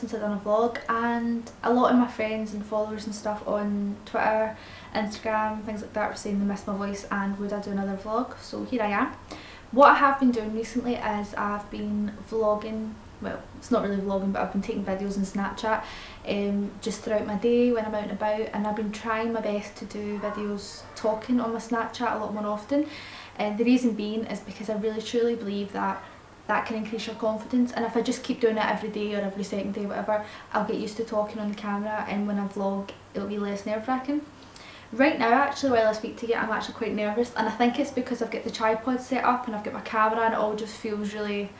since I've done a vlog, and a lot of my friends and followers and stuff on Twitter, Instagram, things like that were saying they missed my voice and would I do another vlog, so here I am. What I have been doing recently is I've been vlogging, well it's not really vlogging, but I've been taking videos on Snapchat just throughout my day when I'm out and about, and I've been trying my best to do videos talking on my Snapchat a lot more often, and the reason being is because I really truly believe that that can increase your confidence, and if I just keep doing it every day or every second day, whatever, I'll get used to talking on the camera, and when I vlog it'll be less nerve-wracking. Right now actually, while I speak to you, I'm actually quite nervous, and I think it's because I've got the tripod set up and I've got my camera and it all just feels really,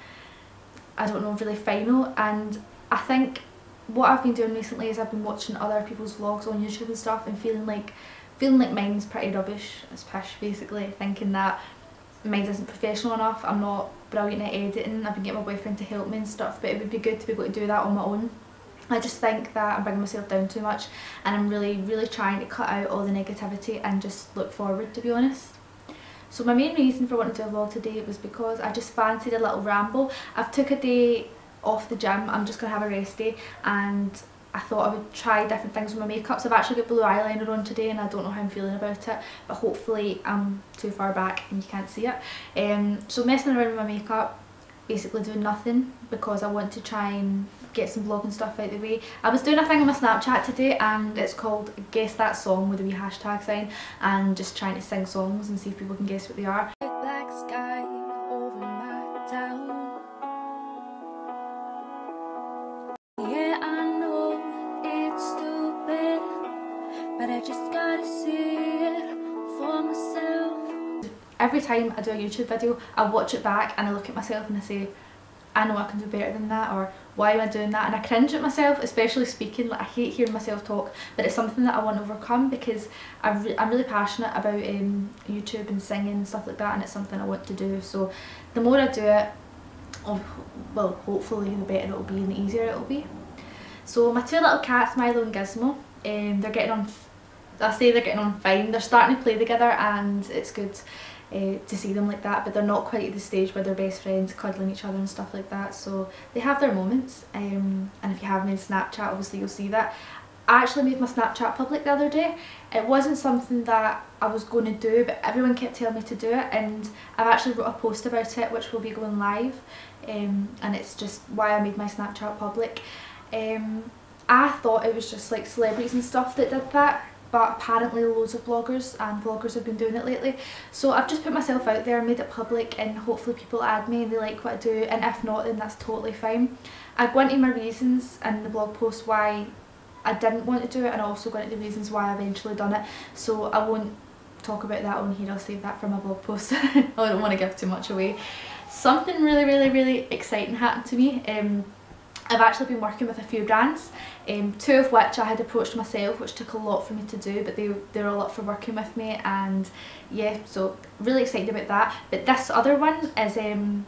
I don't know, really final. And I think what I've been doing recently is I've been watching other people's vlogs on YouTube and stuff and feeling like mine's pretty rubbish, it's pish basically, thinking that mine isn't professional enough, I'm not brilliant at editing, I've been getting my boyfriend to help me and stuff, but it would be good to be able to do that on my own. I just think that I'm bringing myself down too much, and I'm really trying to cut out all the negativity and just look forward, to be honest. So my main reason for wanting to do a vlog today was because I just fancied a little ramble. I've took a day off the gym, I'm just going to have a rest day, and I thought I would try different things with my makeup. So I've actually got blue eyeliner on today and I don't know how I'm feeling about it, but hopefully I'm too far back and you can't see it. So messing around with my makeup, basically doing nothing, because I want to try and get some vlogging stuff out the way. I was doing a thing on my Snapchat today and it's called Guess That Song with a wee hashtag sign, and just trying to sing songs and see if people can guess what they are. Black sky over my town. Yeah, I know it's stupid, but I just gotta see it for myself. Every time I do a YouTube video, I watch it back and I look at myself and I say, I know I can do better than that, or why am I doing that? And I cringe at myself, especially speaking. Like, I hate hearing myself talk, but it's something that I want to overcome because I'm really passionate about YouTube and singing and stuff like that, and it's something I want to do. So the more I do it, well, hopefully the better it'll be and the easier it'll be. So my two little cats, Milo and Gizmo, they're getting on, I say they're getting on fine, they're starting to play together and it's good to see them like that, but they're not quite at the stage where they're best friends cuddling each other and stuff like that, so they have their moments. And if you have made Snapchat, obviously you'll see that I actually made my Snapchat public the other day. It wasn't something that I was going to do, but everyone kept telling me to do it, and I've actually wrote a post about it which will be going live, and it's just why I made my Snapchat public. I thought it was just like celebrities and stuff that did that, but apparently loads of bloggers and vloggers have been doing it lately. So I've just put myself out there and made it public, and hopefully people add me and they like what I do, and if not then that's totally fine. I go into my reasons in the blog post why I didn't want to do it, and I also go into the reasons why I eventually done it, so I won't talk about that on here, I'll save that for my blog post. I don't want to give too much away. Something really exciting happened to me. I've actually been working with a few brands, two of which I had approached myself, which took a lot for me to do, but they're all up for working with me, and yeah, so really excited about that. But this other one is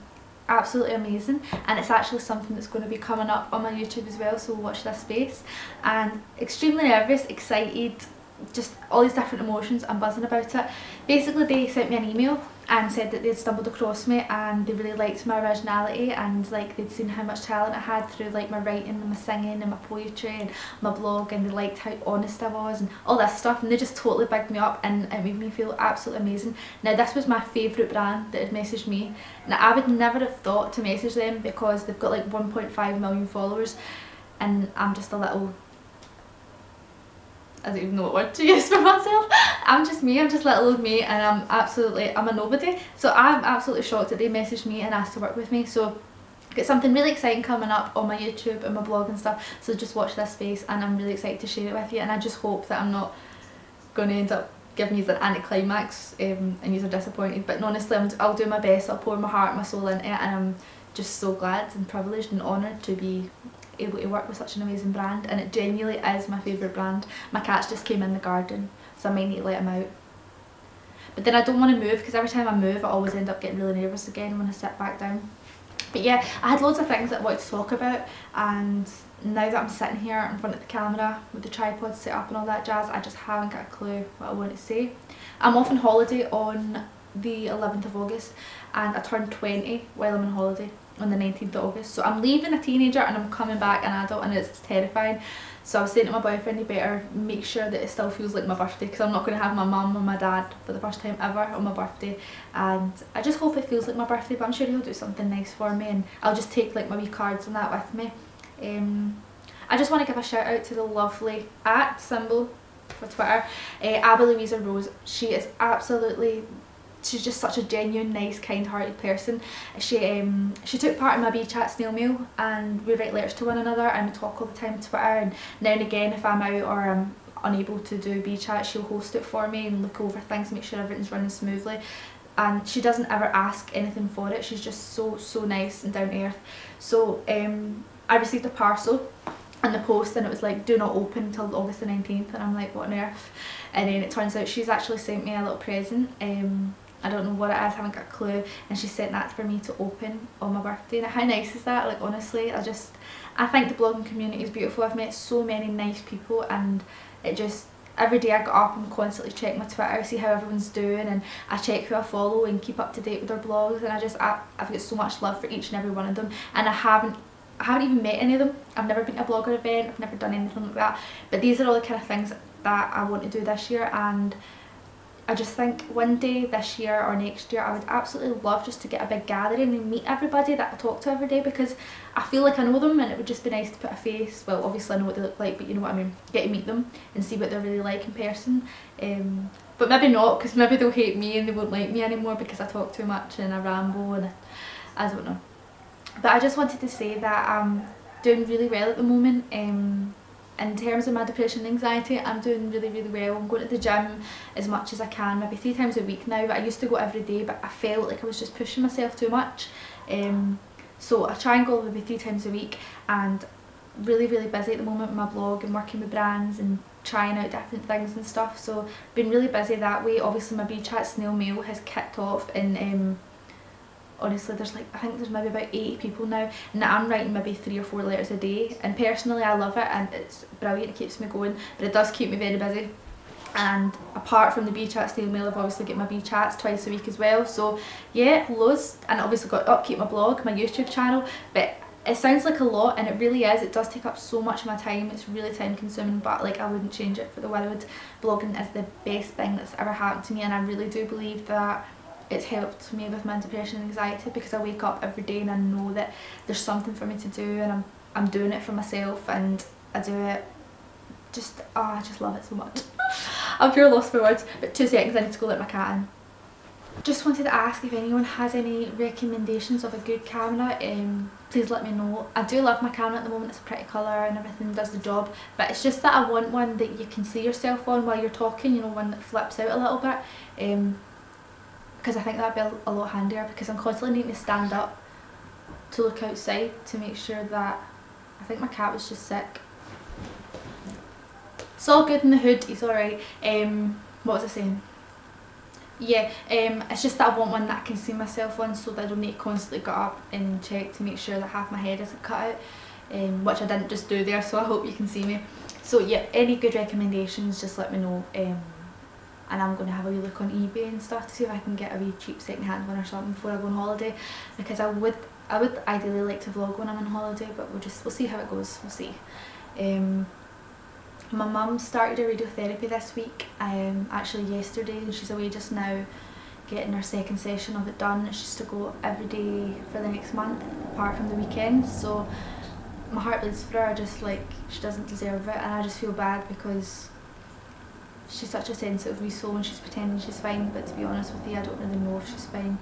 absolutely amazing, and it's actually something that's going to be coming up on my YouTube as well, so watch this space. And extremely nervous, excited, just all these different emotions, I'm buzzing about it. Basically they sent me an email and said that they'd stumbled across me and they really liked my originality, and like they'd seen how much talent I had through like my writing and my singing and my poetry and my blog, and they liked how honest I was and all this stuff, and they just totally bigged me up and it made me feel absolutely amazing. Now this was my favourite brand that had messaged me. Now I would never have thought to message them because they've got like 1.5 million followers and I'm just a little, I don't even know what word to use for myself. I'm just me, I'm just little old me, and I'm a nobody. So I'm absolutely shocked that they messaged me and asked to work with me. So I've got something really exciting coming up on my YouTube and my blog and stuff, so just watch this space and I'm really excited to share it with you, and I just hope that I'm not going to end up giving you an anticlimax and you're disappointed, but honestly I'll do my best, I'll pour my heart and my soul into it, and I'm just so glad and privileged and honoured to be able to work with such an amazing brand, and it genuinely is my favourite brand. My cats just came in the garden, so I might need to let them out, but then I don't want to move because every time I move I always end up getting really nervous again when I sit back down. But yeah, I had loads of things that I wanted to talk about, and now that I'm sitting here in front of the camera with the tripod set up and all that jazz, I just haven't got a clue what I want to say. I'm off on holiday on the 11th of August and I turned 20 while I'm on holiday, on the 19th of August. So I'm leaving a teenager and I'm coming back an adult, and it's terrifying. So I was saying to my boyfriend, he better make sure that it still feels like my birthday, because I'm not going to have my mum or my dad for the first time ever on my birthday. And I just hope it feels like my birthday, but I'm sure he'll do something nice for me, and I'll just take like my wee cards and that with me. I just want to give a shout out to the lovely @ symbol for Twitter, Abby Louisa Rose. She is absolutely, she's just such a genuine, nice, kind-hearted person. She took part in my Bee Chat snail mail, and we write letters to one another, and we talk all the time on Twitter, and now and again if I'm out or I'm unable to do Bee Chat, she'll host it for me and look over things, make sure everything's running smoothly. And she doesn't ever ask anything for it. She's just so nice and down to earth. So I received a parcel in the post, and it was like, do not open until August the 19th, and I'm like, what on earth? And then it turns out she's actually sent me a little present. I don't know what it is, I haven't got a clue, and she sent that for me to open on my birthday. Now how nice is that? Like honestly, I think the blogging community is beautiful. I've met so many nice people, and it just, every day I get up and constantly check my Twitter, see how everyone's doing, and I check who I follow and keep up to date with their blogs, and I've got so much love for each and every one of them, and I haven't even met any of them. I've never been to a blogger event, I've never done anything like that, but these are all the kind of things that I want to do this year. And I just think one day this year or next year I would absolutely love just to get a big gathering and meet everybody that I talk to every day, because I feel like I know them, and it would just be nice to put a face, well obviously I know what they look like, but you know what I mean, get to meet them and see what they're really like in person. But maybe not, because maybe they'll hate me and they won't like me anymore because I talk too much and I ramble, and I don't know. But I just wanted to say that I'm doing really well at the moment. In terms of my depression and anxiety, I'm doing really well. I'm going to the gym as much as I can, maybe 3 times a week now, but I used to go every day, but I felt like I was just pushing myself too much. So I try and go maybe 3 times a week, and really busy at the moment with my blog and working with brands and trying out different things and stuff. So been really busy that way. Obviously my Bee Chat snail mail has kicked off, and honestly there's like, I think there's maybe about 80 people now, and I'm writing maybe 3 or 4 letters a day, and personally I love it and it's brilliant, it keeps me going, but it does keep me very busy. And apart from the Bee Chat snail mail, I've obviously got my Bee Chats twice a week as well, so yeah, loads. And obviously got to upkeep my blog, my YouTube channel, but it sounds like a lot, and it really is. It does take up so much of my time, it's really time consuming, but like I wouldn't change it for the world. Blogging is the best thing that's ever happened to me, and I really do believe that it's helped me with my depression and anxiety, because I wake up every day and I know that there's something for me to do, and I'm doing it for myself, and I do it just, oh, I just love it so much. I'm pure lost for words. But 2 seconds, I need to go let my cat in. Just wanted to ask if anyone has any recommendations of a good camera. Please let me know. I do love my camera at the moment, it's a pretty colour and everything does the job, but it's just that I want one that you can see yourself on while you're talking, you know, one that flips out a little bit. Because I think that'd be a lot handier, because I'm constantly needing to stand up to look outside to make sure that, I think my cat was just sick. It's all good in the hood, he's alright. What was I saying? Yeah, it's just that I want one that I can see myself on, so that I don't need to constantly get up and check to make sure that half my head isn't cut out, which I didn't just do there, so I hope you can see me. So yeah, any good recommendations, just let me know. And I'm going to have a wee look on eBay and stuff to see if I can get a wee cheap second-hand one or something before I go on holiday, because I would ideally like to vlog when I'm on holiday, but we'll see how it goes, we'll see. My mum started her radiotherapy this week, actually yesterday, and she's away just now getting her second session of it done. She's to go every day for the next month apart from the weekends, so my heart bleeds for her. I just, like, she doesn't deserve it, and I just feel bad because she's such a sensitive wee soul, and she's pretending she's fine, but to be honest with you, I don't really know if she's fine.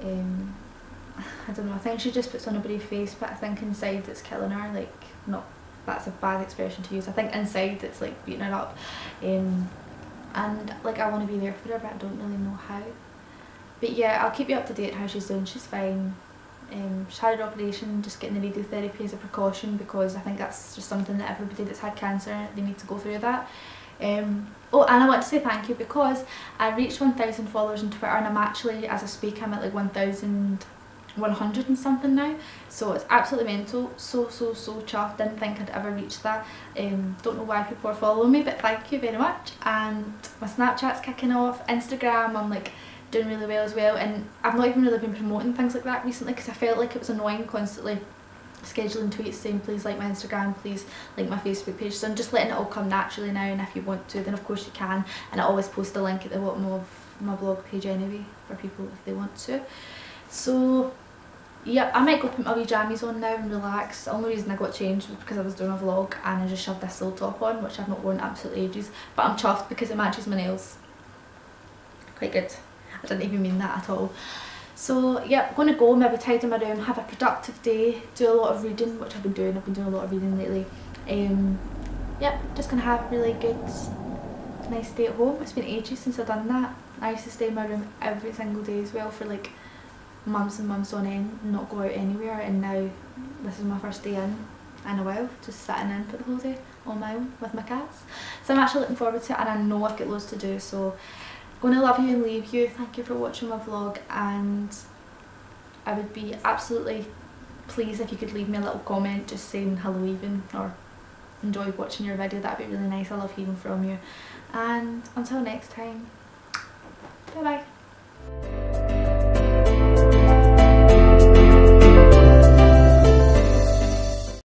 I don't know, I think she just puts on a brave face, but I think inside it's killing her. Like, not, that's a bad expression to use. I think inside it's like beating her up, and like I want to be there for her, but I don't really know how. But yeah, I'll keep you up to date how she's doing. She's fine. She's had her operation, just getting the radiotherapy as a precaution, because I think that's just something that everybody that's had cancer, they need to go through that. Oh, and I want to say thank you, because I reached 1,000 followers on Twitter, and I'm actually, as I speak, I'm at like 1,100 and something now, so it's absolutely mental. So chuffed, didn't think I'd ever reach that. Don't know why people are following me, but thank you very much. And my Snapchat's kicking off, Instagram, I'm like doing really well as well, and I've not even really been promoting things like that recently because I felt like it was annoying constantly scheduling tweets saying please like my Instagram, please like my Facebook page. So I'm just letting it all come naturally now, and if you want to then of course you can, and I always post a link at the bottom of my blog page anyway for people if they want to. So yeah, I might go put my wee jammies on now and relax. The only reason I got changed was because I was doing a vlog and I just shoved this little top on which I've not worn absolutely ages, but I'm chuffed because it matches my nails. Quite good. I didn't even mean that at all. So yeah, I'm going to go, maybe tidy my room, have a productive day, do a lot of reading, which I've been doing a lot of reading lately. Yeah, just going to have a really good, nice day at home. It's been ages since I've done that. I used to stay in my room every single day as well for like months and months on end, not go out anywhere, and now this is my first day in a while, just sitting in for the whole day on my own with my cats. So I'm actually looking forward to it, and I know I've got loads to do, so I'm going to love you and leave you. Thank you for watching my vlog, and I would be absolutely pleased if you could leave me a little comment just saying hello even, or enjoyed watching your video. That'd be really nice. I love hearing from you, and until next time, bye bye.